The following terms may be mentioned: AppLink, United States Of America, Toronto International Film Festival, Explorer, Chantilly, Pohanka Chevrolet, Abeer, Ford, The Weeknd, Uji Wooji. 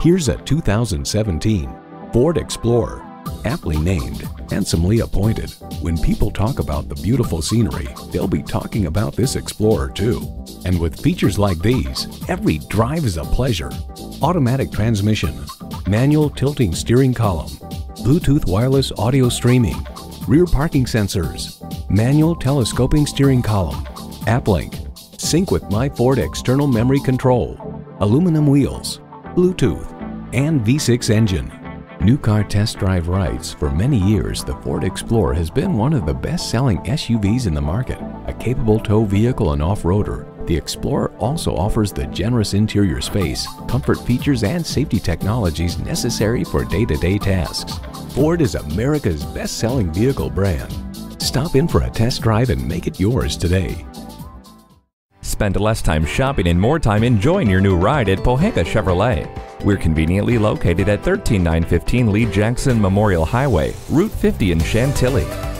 Here's a 2017 Ford Explorer, aptly named, handsomely appointed. When people talk about the beautiful scenery, they'll be talking about this Explorer too. And with features like these, every drive is a pleasure. Automatic transmission, manual tilting steering column, Bluetooth wireless audio streaming, rear parking sensors, manual telescoping steering column, AppLink, sync with My Ford external memory control, aluminum wheels, Bluetooth, and V6 engine. New car test drive rights. For many years, the Ford Explorer has been one of the best-selling SUVs in the market. A capable tow vehicle and off-roader, the Explorer also offers the generous interior space, comfort features, and safety technologies necessary for day-to-day tasks. Ford is America's best-selling vehicle brand. Stop in for a test drive and make it yours today. Spend less time shopping and more time enjoying your new ride at Pohanka Chevrolet. We're conveniently located at 13915 Lee Jackson Memorial Highway, Route 50 in Chantilly.